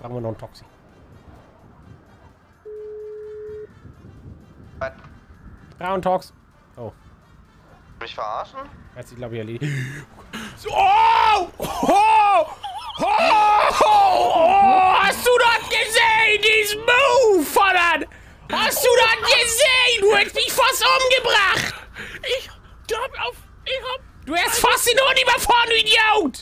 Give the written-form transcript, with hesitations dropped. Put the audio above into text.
brauchen wir noch einen Toxi. Was? Brown Tox. Oh. Mich verarschen? Hat sie, glaube ich, erledigt. Oh! Oh! Oh! Oh! Oh! Hast du das gesehen? Diesen Move, Volland! Hast du das gesehen? Du hättest mich fast umgebracht! Ich hab auf... Du hast fast den Hund überfahren, du Idiot!